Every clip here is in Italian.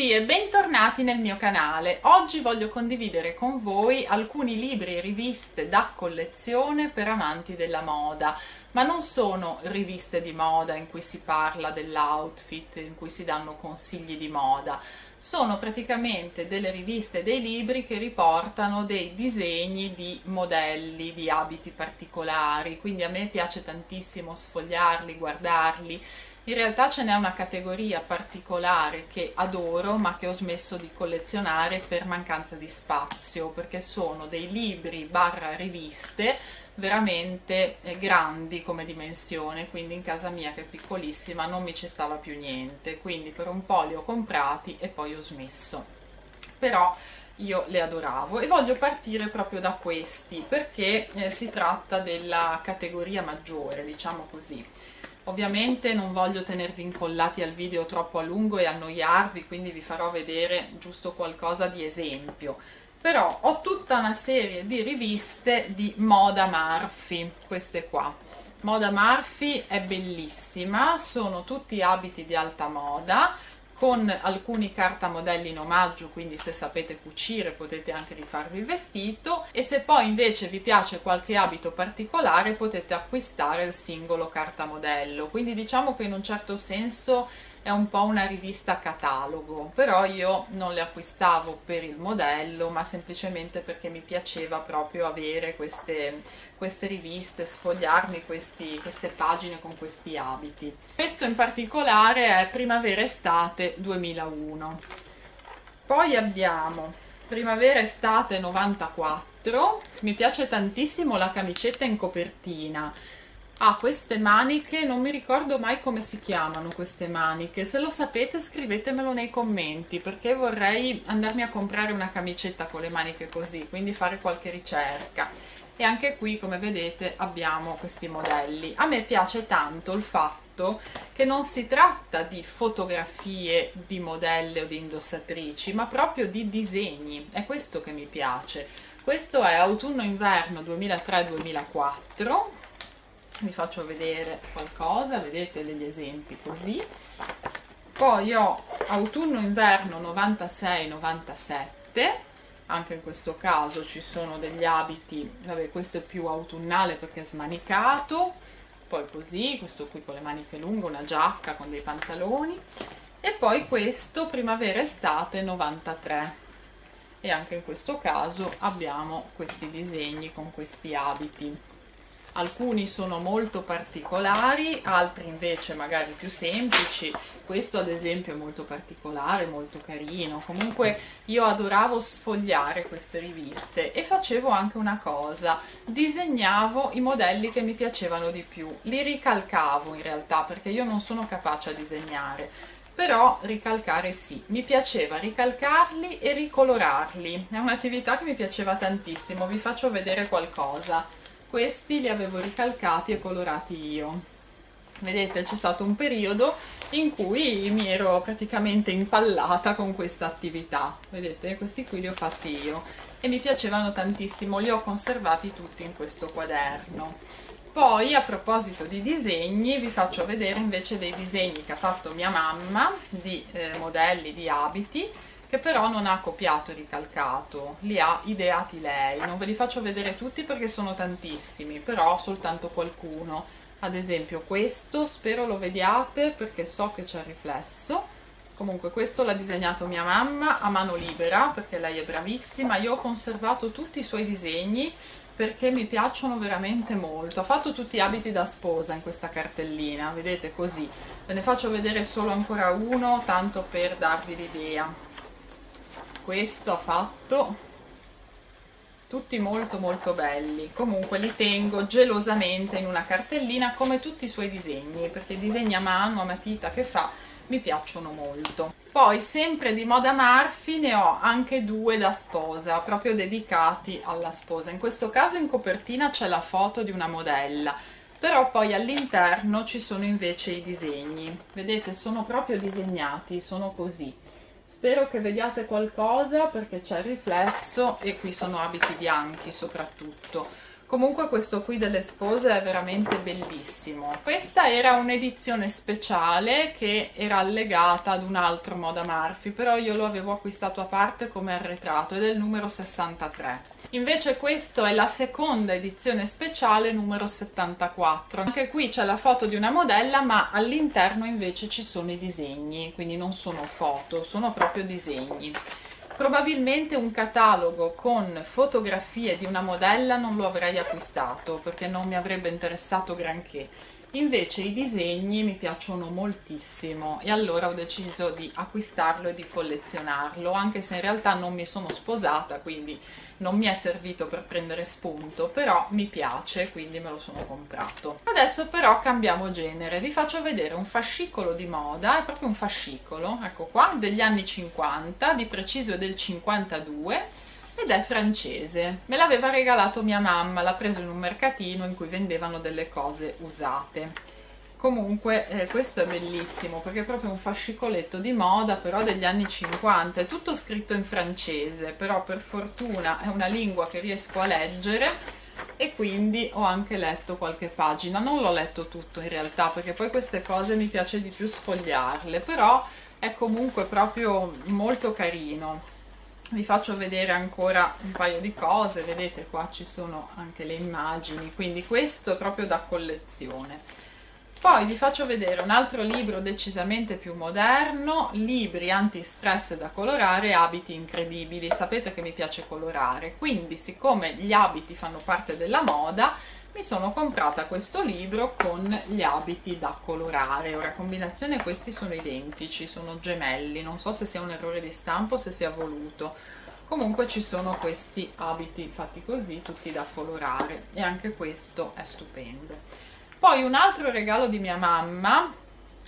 tutti e bentornati nel mio canale. Oggi voglio condividere con voi alcuni libri e riviste da collezione per amanti della moda, ma non sono riviste di moda in cui si parla dell'outfit, in cui si danno consigli di moda. Sono praticamente delle riviste, dei libri che riportano dei disegni di modelli, di abiti particolari, quindi a me piace tantissimo sfogliarli, guardarli. In realtà ce n'è una categoria particolare che adoro ma che ho smesso di collezionare per mancanza di spazio, perché sono dei libri barra riviste veramente grandi come dimensione, quindi in casa mia, che è piccolissima, non mi ci stava più niente, quindi per un po' li ho comprati e poi ho smesso, però io le adoravo. E voglio partire proprio da questi perché si tratta della categoria maggiore, diciamo così. Ovviamente non voglio tenervi incollati al video troppo a lungo e annoiarvi, quindi vi farò vedere giusto qualcosa di esempio. Però ho tutta una serie di riviste di Moda Marfy, queste qua. Moda Marfy è bellissima, sono tutti abiti di alta moda, con alcuni cartamodelli in omaggio, quindi se sapete cucire potete anche rifarvi il vestito, e se poi invece vi piace qualche abito particolare potete acquistare il singolo cartamodello. Quindi diciamo che in un certo senso è un po' una rivista catalogo, però io non le acquistavo per il modello, ma semplicemente perché mi piaceva proprio avere queste riviste, sfogliarmi queste pagine con questi abiti. Questo in particolare è Primavera-Estate 2001. Poi abbiamo Primavera-Estate 94, mi piace tantissimo la camicetta in copertina. Ah, queste maniche, non mi ricordo mai come si chiamano queste maniche, se lo sapete scrivetemelo nei commenti, perché vorrei andarmi a comprare una camicetta con le maniche così, quindi fare qualche ricerca. E anche qui, come vedete, abbiamo questi modelli. A me piace tanto il fatto che non si tratta di fotografie di modelle o di indossatrici, ma proprio di disegni, è questo che mi piace. Questo è Autunno-Inverno 2003-2004, vi faccio vedere qualcosa, vedete degli esempi così. Poi ho Autunno-Inverno 96-97, anche in questo caso ci sono degli abiti, vabbè, questo è più autunnale perché è smanicato, poi così, questo qui con le maniche lunghe, una giacca con dei pantaloni, e poi questo Primavera-Estate 93, e anche in questo caso abbiamo questi disegni con questi abiti. Alcuni sono molto particolari, altri invece magari più semplici. Questo ad esempio è molto particolare, molto carino. Comunque io adoravo sfogliare queste riviste e facevo anche una cosa: disegnavo i modelli che mi piacevano di più, li ricalcavo in realtà, perché io non sono capace a disegnare, però ricalcare sì, mi piaceva ricalcarli e ricolorarli, è un'attività che mi piaceva tantissimo. Vi faccio vedere qualcosa. Questi li avevo ricalcati e colorati io. Vedete, c'è stato un periodo in cui mi ero praticamente impallata con questa attività. Vedete, questi qui li ho fatti io e mi piacevano tantissimo, li ho conservati tutti in questo quaderno. Poi, a proposito di disegni, vi faccio vedere invece dei disegni che ha fatto mia mamma di modelli, di abiti, che però non ha copiato e ricalcato, li ha ideati lei. Non ve li faccio vedere tutti perché sono tantissimi, però soltanto qualcuno. Ad esempio questo, spero lo vediate perché so che c'è il riflesso. Comunque questo l'ha disegnato mia mamma a mano libera, perché lei è bravissima. Io ho conservato tutti i suoi disegni perché mi piacciono veramente molto. Ha fatto tutti abiti da sposa in questa cartellina, vedete così. Ve ne faccio vedere solo ancora uno, tanto per darvi l'idea. Questo ha fatto, tutti molto molto belli. Comunque li tengo gelosamente in una cartellina, come tutti i suoi disegni, perché i disegni a mano, a matita che fa, mi piacciono molto. Poi sempre di Moda Marfy ne ho anche due da sposa, proprio dedicati alla sposa. In questo caso in copertina c'è la foto di una modella, però poi all'interno ci sono invece i disegni. Vedete, sono proprio disegnati, sono così. Spero che vediate qualcosa perché c'è il riflesso, e qui sono abiti bianchi soprattutto. Comunque questo qui delle spose è veramente bellissimo. Questa era un'edizione speciale che era allegata ad un altro Moda Marfy, però io lo avevo acquistato a parte come arretrato ed è il numero 63. Invece questa è la seconda edizione speciale numero 74. Anche qui c'è la foto di una modella, ma all'interno invece ci sono i disegni, quindi non sono foto, sono proprio disegni. Probabilmente un catalogo con fotografie di una modella non lo avrei acquistato perché non mi avrebbe interessato granché, invece i disegni mi piacciono moltissimo e allora ho deciso di acquistarlo e di collezionarlo, anche se in realtà non mi sono sposata, quindi non mi è servito per prendere spunto, però mi piace, quindi me lo sono comprato. Adesso però cambiamo genere, vi faccio vedere un fascicolo di moda, è proprio un fascicolo, ecco qua, degli anni 50, di preciso del 52, ed è francese. Me l'aveva regalato mia mamma, l'ha preso in un mercatino in cui vendevano delle cose usate. Comunque questo è bellissimo perché è proprio un fascicoletto di moda però degli anni 50, è tutto scritto in francese, però per fortuna è una lingua che riesco a leggere e quindi ho anche letto qualche pagina, non l'ho letto tutto in realtà perché poi queste cose mi piace di più sfogliarle, però è comunque proprio molto carino. Vi faccio vedere ancora un paio di cose, vedete qua ci sono anche le immagini, quindi questo è proprio da collezione. Poi vi faccio vedere un altro libro decisamente più moderno, libri anti-stress da colorare, abiti incredibili. Sapete che mi piace colorare, quindi siccome gli abiti fanno parte della moda, mi sono comprata questo libro con gli abiti da colorare. Ora, combinazione, questi sono identici, sono gemelli, non so se sia un errore di stampo o se sia voluto. Comunque ci sono questi abiti fatti così, tutti da colorare, e anche questo è stupendo. Poi un altro regalo di mia mamma,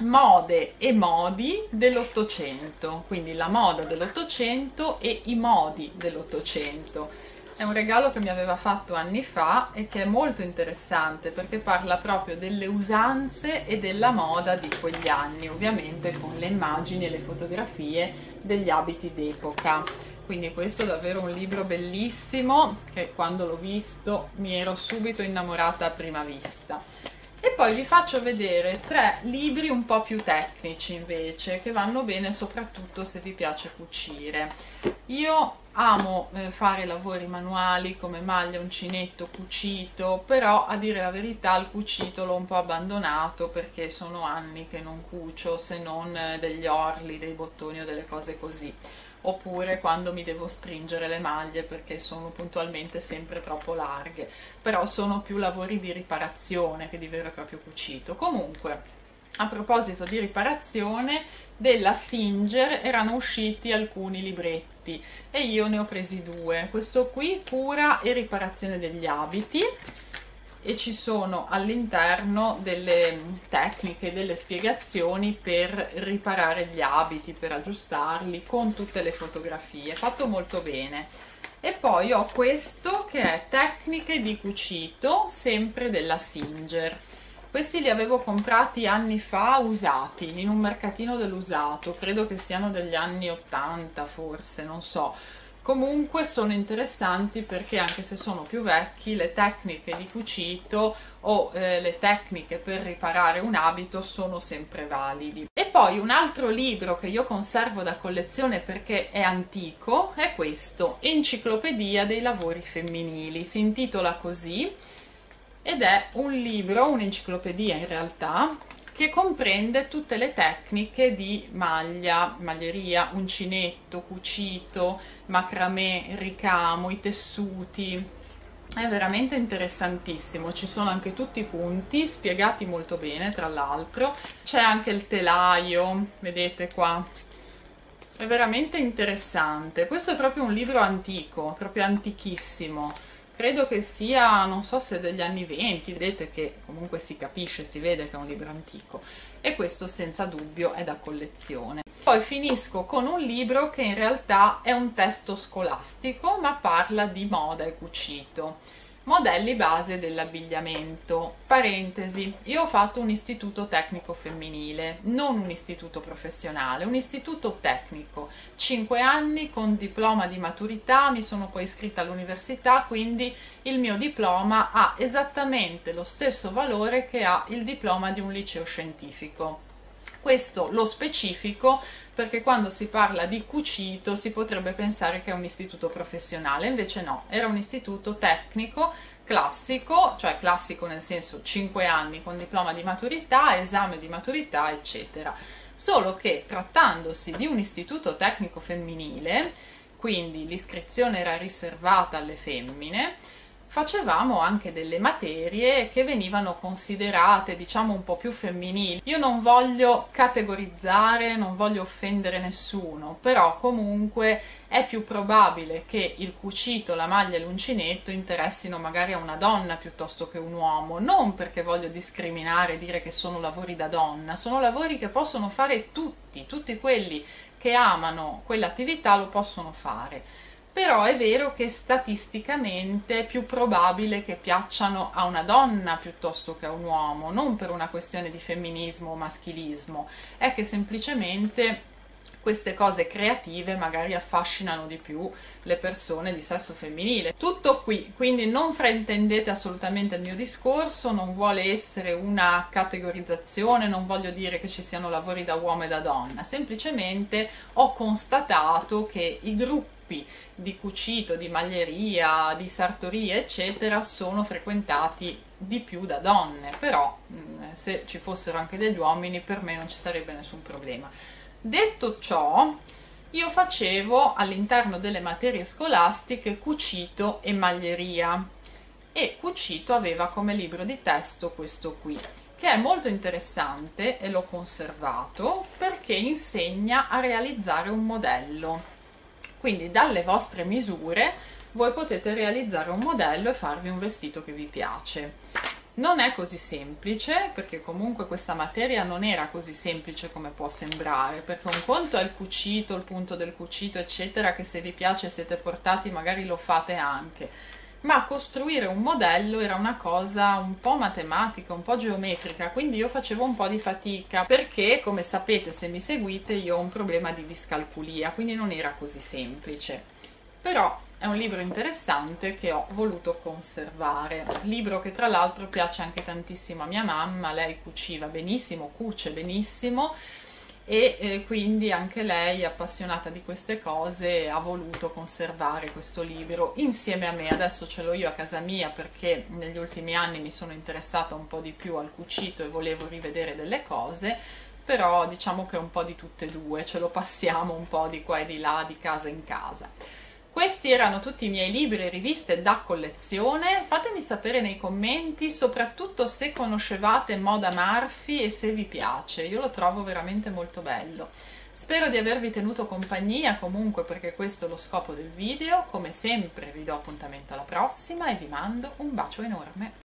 mode e modi dell'Ottocento, quindi la moda dell'Ottocento e i modi dell'Ottocento. È un regalo che mi aveva fatto anni fa e che è molto interessante perché parla proprio delle usanze e della moda di quegli anni, ovviamente con le immagini e le fotografie degli abiti d'epoca. Quindi questo è davvero un libro bellissimo che quando l'ho visto mi ero subito innamorata a prima vista. E poi vi faccio vedere tre libri un po' più tecnici invece, che vanno bene soprattutto se vi piace cucire. Io amo fare lavori manuali come maglia, uncinetto, cucito, però a dire la verità il cucito l'ho un po' abbandonato perché sono anni che non cucio, se non degli orli, dei bottoni o delle cose così, oppure quando mi devo stringere le maglie perché sono puntualmente sempre troppo larghe, però sono più lavori di riparazione che di vero e proprio cucito. Comunque, a proposito di riparazione, della Singer erano usciti alcuni libretti e io ne ho presi due. Questo qui, cura e riparazione degli abiti, e ci sono all'interno delle tecniche, delle spiegazioni per riparare gli abiti, per aggiustarli, con tutte le fotografie, fatto molto bene. E poi ho questo che è tecniche di cucito, sempre della Singer. Questi li avevo comprati anni fa usati, in un mercatino dell'usato, credo che siano degli anni 80 forse, non so. Comunque sono interessanti perché anche se sono più vecchi, le tecniche di cucito o le tecniche per riparare un abito sono sempre validi. E poi un altro libro che io conservo da collezione perché è antico è questo, Enciclopedia dei lavori femminili, si intitola così. Ed è un libro, un'enciclopedia in realtà, che comprende tutte le tecniche di maglia, maglieria, uncinetto, cucito, macramè, ricamo, i tessuti. È veramente interessantissimo, ci sono anche tutti i punti spiegati molto bene, tra l'altro. C'è anche il telaio, vedete qua. È veramente interessante. Questo è proprio un libro antico, proprio antichissimo. Credo che sia, non so se degli anni 20, vedete che comunque si capisce, si vede che è un libro antico e questo senza dubbio è da collezione. Poi finisco con un libro che in realtà è un testo scolastico ma parla di moda e cucito. Modelli base dell'abbigliamento. Parentesi, io ho fatto un istituto tecnico femminile, non un istituto professionale, un istituto tecnico, 5 anni con diploma di maturità, mi sono poi iscritta all'università, quindi il mio diploma ha esattamente lo stesso valore che ha il diploma di un liceo scientifico. Questo lo specifico perché quando si parla di cucito si potrebbe pensare che è un istituto professionale, invece no, era un istituto tecnico classico, cioè classico nel senso 5 anni con diploma di maturità, esame di maturità, eccetera. Solo che trattandosi di un istituto tecnico femminile, quindi l'iscrizione era riservata alle femmine, facevamo anche delle materie che venivano considerate, diciamo, un po' più femminili. Io non voglio categorizzare, non voglio offendere nessuno, però comunque è più probabile che il cucito, la maglia e l'uncinetto interessino magari a una donna piuttosto che un uomo, non perché voglio discriminare e dire che sono lavori da donna, sono lavori che possono fare tutti quelli che amano quell'attività lo possono fare. Però è vero che statisticamente è più probabile che piacciano a una donna piuttosto che a un uomo, non per una questione di femminismo o maschilismo, è che semplicemente queste cose creative magari affascinano di più le persone di sesso femminile. Tutto qui, quindi non fraintendete assolutamente il mio discorso, non vuole essere una categorizzazione, non voglio dire che ci siano lavori da uomo e da donna, semplicemente ho constatato che i gruppi di cucito, di maglieria, di sartoria, eccetera, sono frequentati di più da donne, però se ci fossero anche degli uomini per me non ci sarebbe nessun problema. Detto ciò, io facevo all'interno delle materie scolastiche cucito e maglieria e cucito aveva come libro di testo questo qui, che è molto interessante e l'ho conservato perché insegna a realizzare un modello. Quindi dalle vostre misure voi potete realizzare un modello e farvi un vestito che vi piace. Non è così semplice, perché comunque questa materia non era così semplice come può sembrare, perché un conto è il cucito, il punto del cucito, eccetera, che se vi piace e siete portati magari lo fate anche. Ma costruire un modello era una cosa un po' matematica, un po' geometrica, quindi io facevo un po' di fatica perché, come sapete se mi seguite, io ho un problema di discalculia, quindi non era così semplice. Però è un libro interessante che ho voluto conservare, libro che tra l'altro piace anche tantissimo a mia mamma, lei cuciva benissimo, cuce benissimo, e quindi anche lei, appassionata di queste cose, ha voluto conservare questo libro insieme a me. Adesso ce l'ho io a casa mia perché negli ultimi anni mi sono interessata un po' di più al cucito e volevo rivedere delle cose, però diciamo che è un po' di tutte e due, ce lo passiamo un po' di qua e di là, di casa in casa. Questi erano tutti i miei libri e riviste da collezione. Fatemi sapere nei commenti, soprattutto se conoscevate Moda Marfy e se vi piace, io lo trovo veramente molto bello. Spero di avervi tenuto compagnia comunque, perché questo è lo scopo del video. Come sempre vi do appuntamento alla prossima e vi mando un bacio enorme.